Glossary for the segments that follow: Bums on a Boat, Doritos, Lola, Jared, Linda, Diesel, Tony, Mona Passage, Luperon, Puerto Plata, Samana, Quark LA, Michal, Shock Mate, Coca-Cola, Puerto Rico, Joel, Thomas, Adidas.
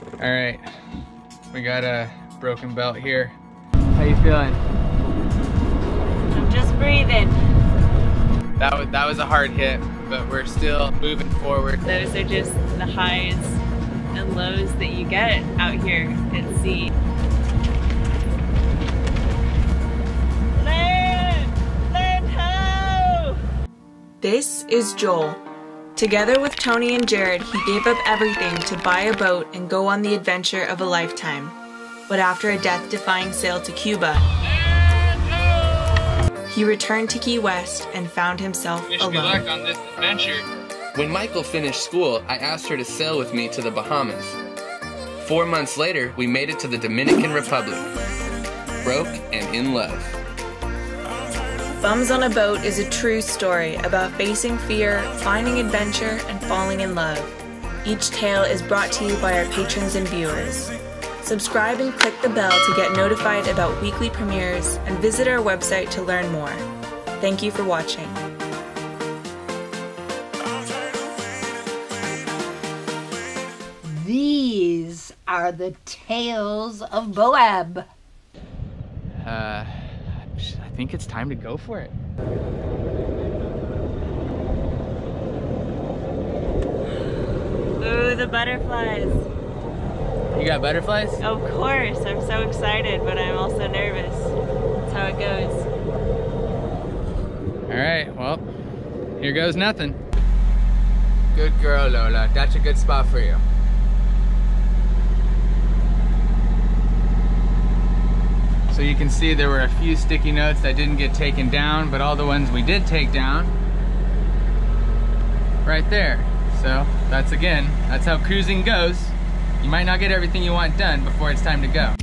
All right, we got a broken belt here. How you feeling? I'm just breathing. That was a hard hit, but we're still moving forward. Those are just the highs and lows that you get out here at sea. Land ho! This is Joel. Together with Tony and Jared, he gave up everything to buy a boat and go on the adventure of a lifetime. But after a death-defying sail to Cuba, he returned to Key West and found himself alone. Good luck on this adventure. When Michael finished school, I asked her to sail with me to the Bahamas. 4 months later, we made it to the Dominican Republic. Broke and in love. Bums on a Boat is a true story about facing fear, finding adventure, and falling in love. Each tale is brought to you by our patrons and viewers. Subscribe and click the bell to get notified about weekly premieres and visit our website to learn more. Thank you for watching. These are the tales of Boab. I think it's time to go for it. Ooh, the butterflies. You got butterflies? Of course, I'm so excited, but I'm also nervous. That's how it goes. All right, well, here goes nothing. Good girl, Lola. That's a good spot for you. So you can see there were a few sticky notes that didn't get taken down, but all the ones we did take down, right there. So that's again, that's how cruising goes. You might not get everything you want done before it's time to go.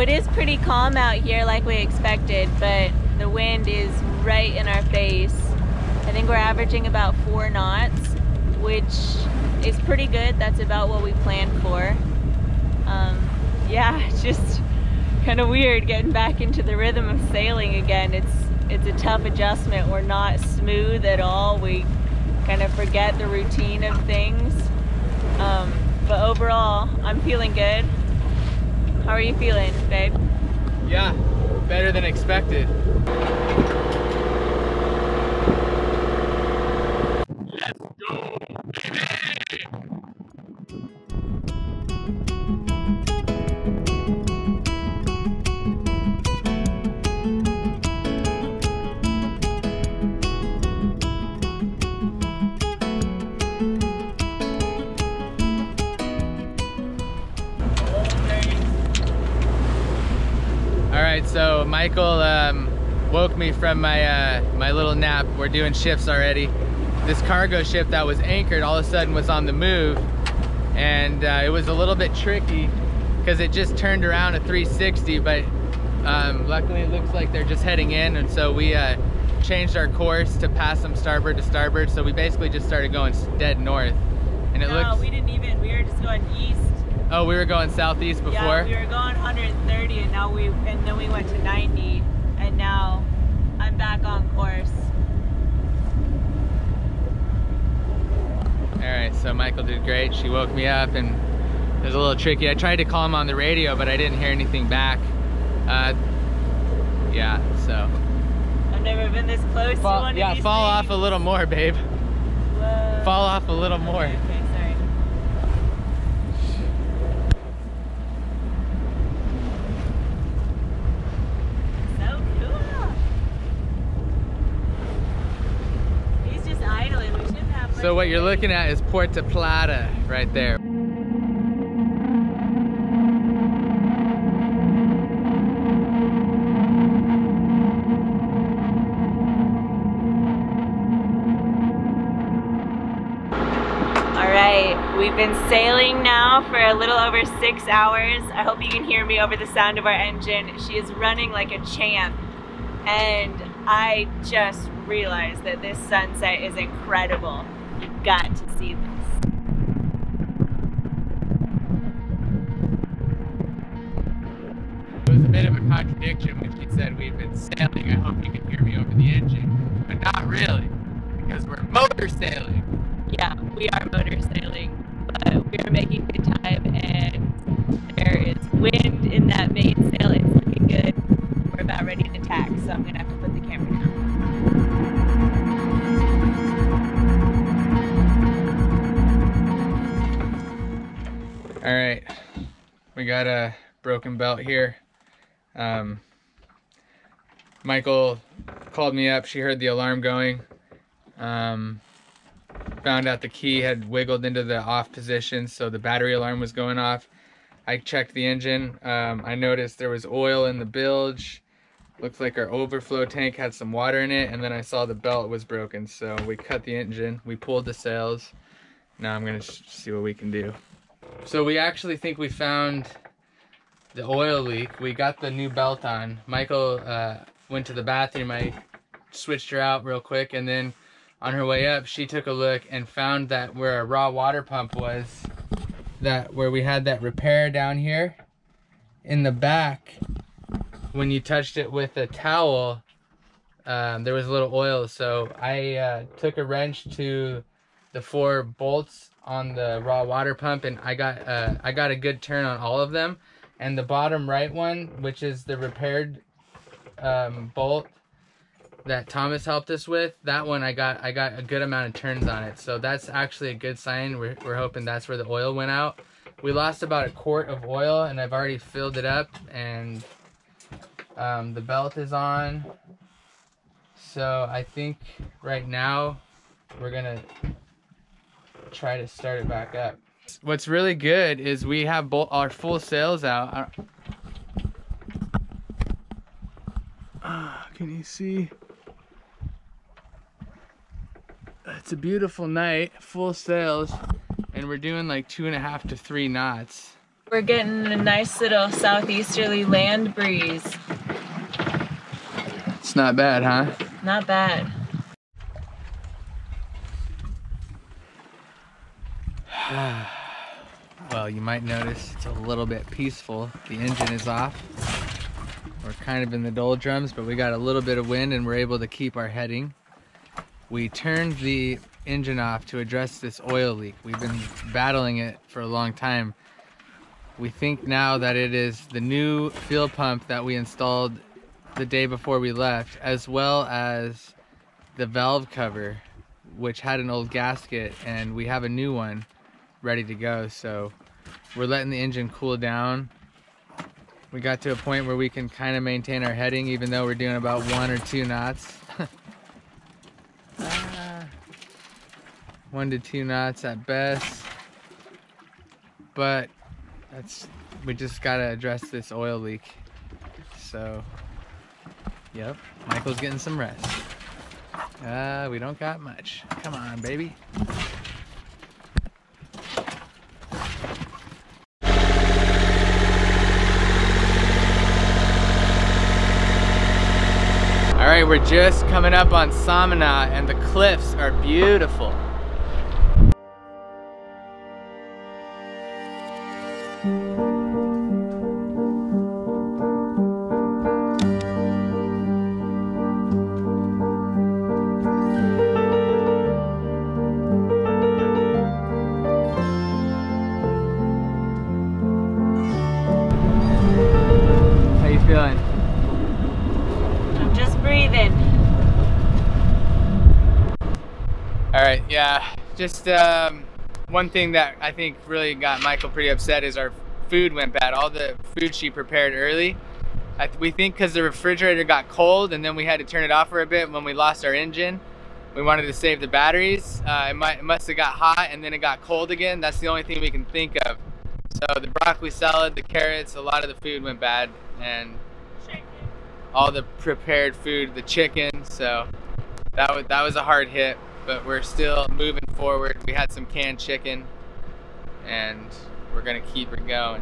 It is pretty calm out here like we expected, but the wind is right in our face. I think we're averaging about 4 knots, which is pretty good. That's about what we planned for. Yeah, it's just kind of weird getting back into the rhythm of sailing again. It's a tough adjustment. We're not smooth at all. We kind of forget the routine of things. But overall, I'm feeling good. How are you feeling, babe? Yeah, better than expected. Let's go, baby! So Michael woke me from my my little nap. We're doing shifts already. This cargo ship that was anchored all of a sudden was on the move, and it was a little bit tricky because it just turned around at 360, but luckily it looks like they're just heading in, and so we changed our course to pass them starboard to starboard, so we basically just started going dead north. And we were just going east. Oh, we were going southeast before? Yeah, we were going 130 and now then we went to 90, and now I'm back on course. All right, so Michael did great. She woke me up and it was a little tricky. I tried to call him on the radio, but I didn't hear anything back. Yeah, so. I've never been this close to one of these things. Off a little more, babe. Whoa. Fall off a little more. Okay. So what you're looking at is Puerto Plata right there. All right, we've been sailing now for a little over 6 hours. I hope you can hear me over the sound of our engine. She is running like a champ, and I just realized that this sunset is incredible. You've got to see this. It was a bit of a contradiction when she said we've been sailing. I hope you can hear me over the engine, but not really, because we're motor sailing. Yeah, we are motor sailing, but we are making good time, and there is wind in that mainsail. It's looking good. We're about ready to tack, so I'm going to have to put the camera down. All right, we got a broken belt here. Michal called me up. She heard the alarm going. Found out the key had wiggled into the off position, so the battery alarm was going off. I checked the engine. I noticed there was oil in the bilge. Looked like our overflow tank had some water in it, and then I saw the belt was broken, so we cut the engine. We pulled the sails. Now I'm gonna see what we can do. So we actually think we found the oil leak. We got the new belt on. Michal went to the bathroom. I switched her out real quick, and then on her way up, she took a look and found that where our raw water pump was, that where we had that repair down here in the back, when you touched it with a towel, there was a little oil. So I took a wrench to the 4 bolts on the raw water pump, and I got a good turn on all of them, and the bottom right one, which is the repaired bolt that Thomas helped us with, that one I got a good amount of turns on it. So that's actually a good sign. We're hoping that's where the oil went out. We lost about a quart of oil, and I've already filled it up, and the belt is on. So I think right now we're gonna try to start it back up. What's really good is we have both our full sails out. Can you see? It's a beautiful night, full sails, and we're doing like 2.5 to 3 knots. We're getting a nice little southeasterly land breeze. It's not bad, huh? Not bad. Well, you might notice it's a little bit peaceful. The engine is off. We're kind of in the doldrums, but we got a little bit of wind and we're able to keep our heading. We turned the engine off to address this oil leak. We've been battling it for a long time. We think now that it is the new fuel pump that we installed the day before we left, as well as the valve cover, which had an old gasket, and we have a new one ready to go. So we're letting the engine cool down. We got to a point where we can kind of maintain our heading, even though we're doing about 1 or 2 knots. 1 to 2 knots at best. But we just gotta address this oil leak. So, yep, Michael's getting some rest. We don't got much. Come on, baby. All right, we're just coming up on Samana, and the cliffs are beautiful. Yeah, just one thing that I think really got Michal pretty upset is our food went bad. All the food she prepared early, we think because the refrigerator got cold and then we had to turn it off for a bit when we lost our engine. We wanted to save the batteries. It must have got hot and then it got cold again. That's the only thing we can think of. So the broccoli salad, the carrots, a lot of the food went bad, and all the prepared food, the chicken. So that was a hard hit. But we're still moving forward. We had some canned chicken, and we're gonna keep it going.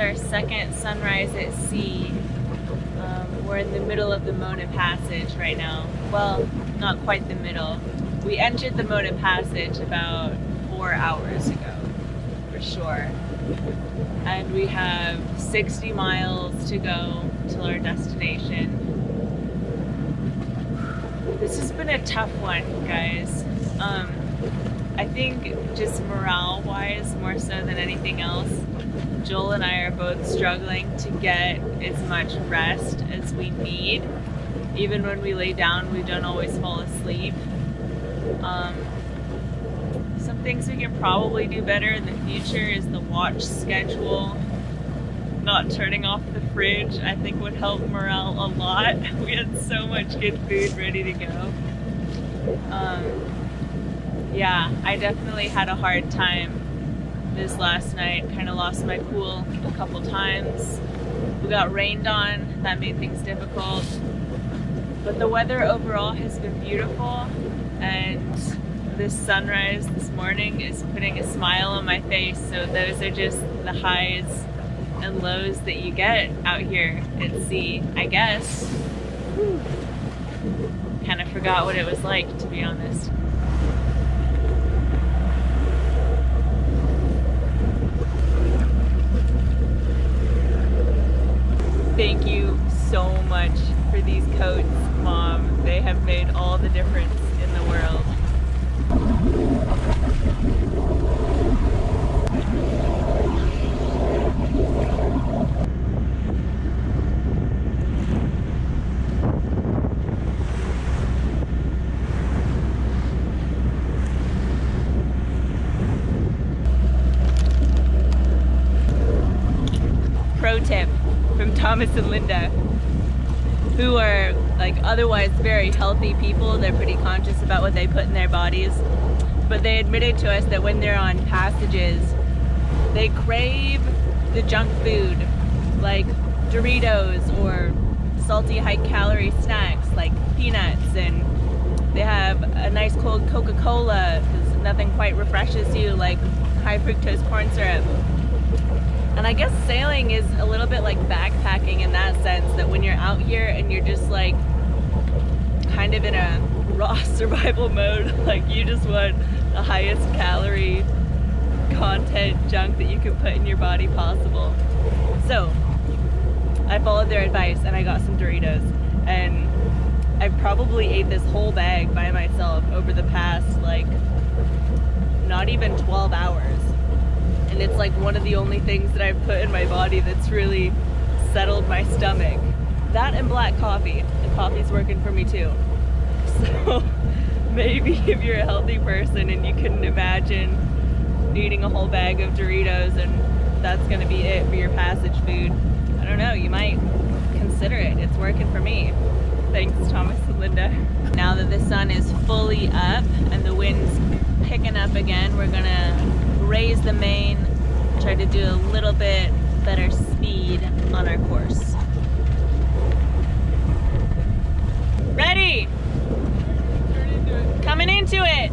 our second sunrise at sea. We're in the middle of the Mona Passage right now. Well, not quite the middle. We entered the Mona Passage about 4 hours ago, for sure. And we have 60 miles to go till our destination. This has been a tough one, guys. I think just morale-wise, more so than anything else, Joel and I are both struggling to get as much rest as we need. Even when we lay down, we don't always fall asleep. Some things we can probably do better in the future is the watch schedule. Not turning off the fridge, I think, would help morale a lot. We had so much good food ready to go. Yeah, I definitely had a hard time this last night. Kind of lost my cool a couple times. We got rained on, that made things difficult. But the weather overall has been beautiful, and this sunrise this morning is putting a smile on my face. So those are just the highs and lows that you get out here at sea, I guess. Kind of forgot what it was like, to be honest. Thank you so much for these coats, Mom. They have made all the difference in the world. Pro tip from Thomas and Linda, who are like otherwise very healthy people. They're pretty conscious about what they put in their bodies, but they admitted to us that when they're on passages, they crave the junk food, like Doritos or salty high-calorie snacks like peanuts, and they have a nice cold Coca-Cola because nothing quite refreshes you like high fructose corn syrup. And I guess sailing is a little bit like backpacking in that sense, that when you're out here and you're just like kind of in a raw survival mode, like you just want the highest calorie content junk that you can put in your body possible. So I followed their advice and I got some Doritos, and I probably ate this whole bag by myself over the past like not even 12 hours. And it's like one of the only things that I've put in my body that's really settled my stomach. That and black coffee. The coffee's working for me too. So maybe if you're a healthy person and you couldn't imagine eating a whole bag of Doritos and that's gonna be it for your passage food, I don't know, you might consider it. It's working for me. Thanks, Thomas and Linda. Now that the sun is fully up and the wind's picking up again, we're gonna raise the main, try to do a little bit better speed on our course. Ready! Coming into it!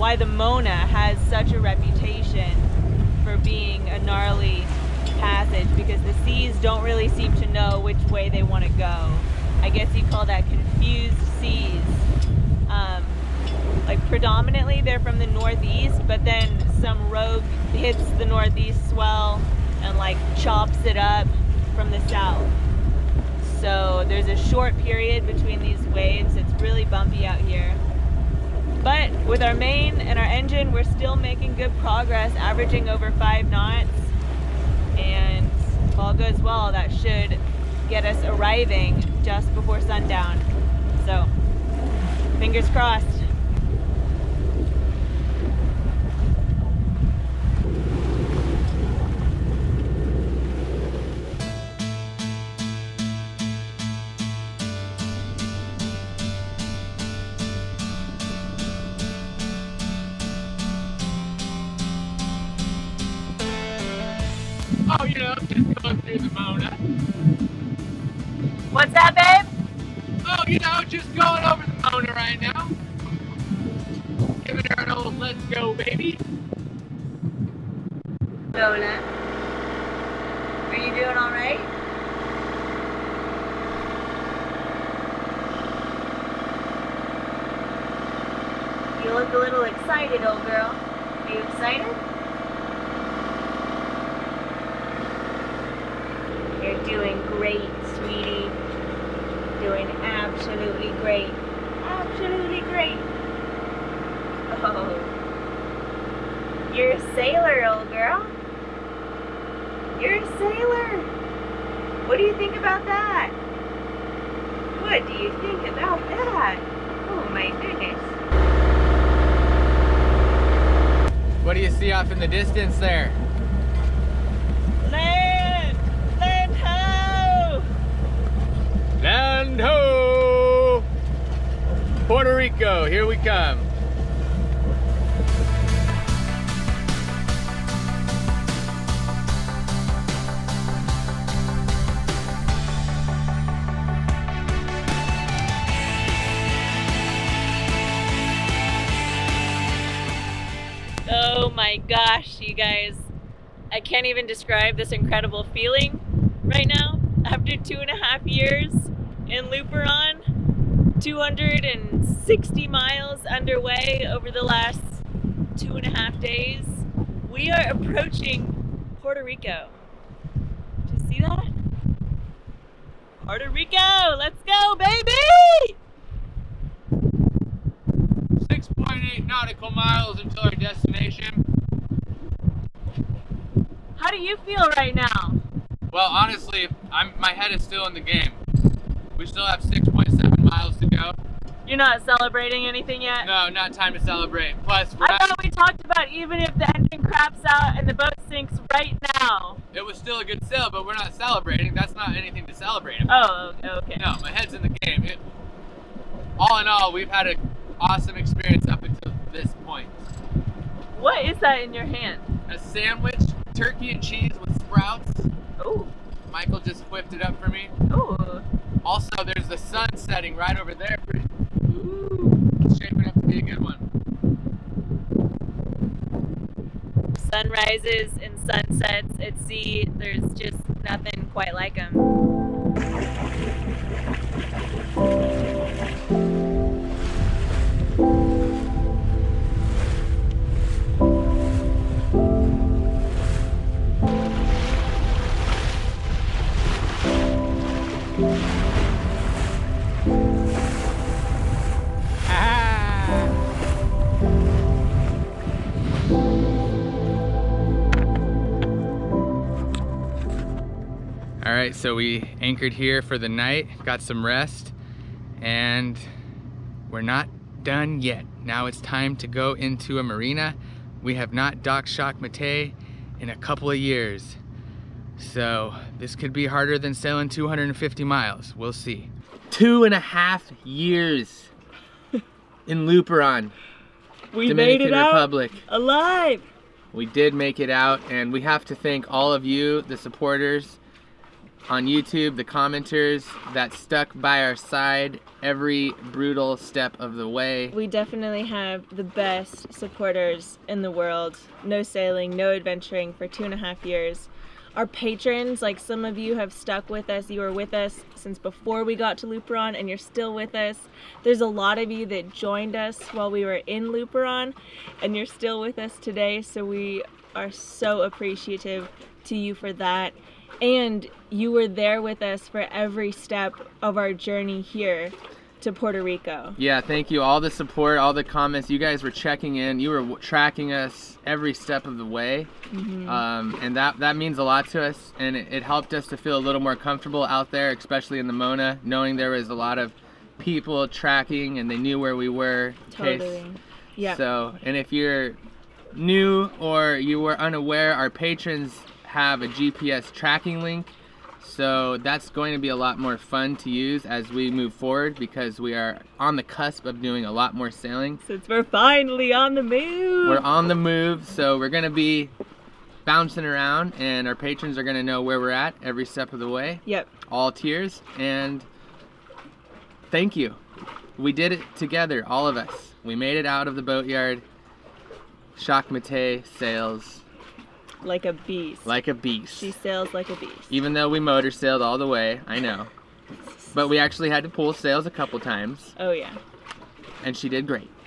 Why the Mona has such a reputation for being a gnarly passage, because the seas don't really seem to know which way they want to go. I guess you call that confused seas. Like predominantly they're from the northeast, but then some rogue hits the northeast swell and like chops it up from the south. so there's a short period between these waves. It's really bumpy out here. But with our main and our engine, we're still making good progress, averaging over 5 knots. And if all goes well, that should get us arriving just before sundown. So, fingers crossed. Oh, you know, I'm just going through the Mona. What's that, babe? Oh, you know, just going over the Mona right now. Giving her an old let's go, baby. Lola, are you doing all right? You look a little excited, old girl. Are you excited? You're doing great, sweetie. Doing absolutely great. Absolutely great. Oh. You're a sailor, old girl. You're a sailor. What do you think about that? What do you think about that? Oh my goodness. What do you see off in the distance there? Land ho! Puerto Rico, here we come. Oh my gosh, you guys. I can't even describe this incredible feeling right now. After 2.5 years in Luperon, 260 miles underway over the last 2.5 days, we are approaching Puerto Rico. Did you see that? Puerto Rico, let's go, baby! 6.8 nautical miles until our destination. How do you feel right now? Well, honestly, my head is still in the game. We still have 6.7 miles to go. You're not celebrating anything yet? No, not time to celebrate. Plus, I thought we talked about even if the engine craps out and the boat sinks right now. It was still a good sail, but we're not celebrating. That's not anything to celebrate about. Oh, okay. No, my head's in the game. All in all, we've had an awesome experience up until this point. What is that in your hand? A sandwich, turkey and cheese with sprouts. Ooh. Michael just whipped it up for me. Ooh. Also, there's the sun setting right over there. Ooh. It's shaping up to be a good one. Sunrises and sunsets at sea, there's just nothing quite like them. Alright, so we anchored here for the night, got some rest, and we're not done yet. Now it's time to go into a marina. We have not docked Shock Mate in a couple of years. So this could be harder than sailing 250 miles. We'll see. 2.5 years in Luperon. We made it out Republic. Alive! We did make it out, and we have to thank all of you, the supporters on YouTube, the commenters that stuck by our side every brutal step of the way. We definitely have the best supporters in the world. No sailing, no adventuring for 2.5 years. Our patrons, like some of you have stuck with us. You were with us since before we got to Luperon and you're still with us. There's a lot of you that joined us while we were in Luperon and you're still with us today. So we are so appreciative to you for that. And you were there with us for every step of our journey here to Puerto Rico. Yeah, thank you. All the support, all the comments. You guys were checking in. You were tracking us every step of the way. Mm-hmm. And that means a lot to us. And it helped us to feel a little more comfortable out there, especially in the Mona, knowing there was a lot of people tracking and they knew where we were. Totally. Yeah. So, and if you're new or you were unaware, our patrons have a GPS tracking link. So that's going to be a lot more fun to use as we move forward, because we are on the cusp of doing a lot more sailing. Since we're finally on the move. We're on the move, so we're going to be bouncing around, and our patrons are going to know where we're at every step of the way. Yep. All tiers, and thank you. We did it together, all of us. We made it out of the boatyard. Shock Mate sails like a beast. Like a beast. She sails like a beast. Even though we motor sailed all the way, I know. But we actually had to pull sails a couple times. Oh yeah. And she did great.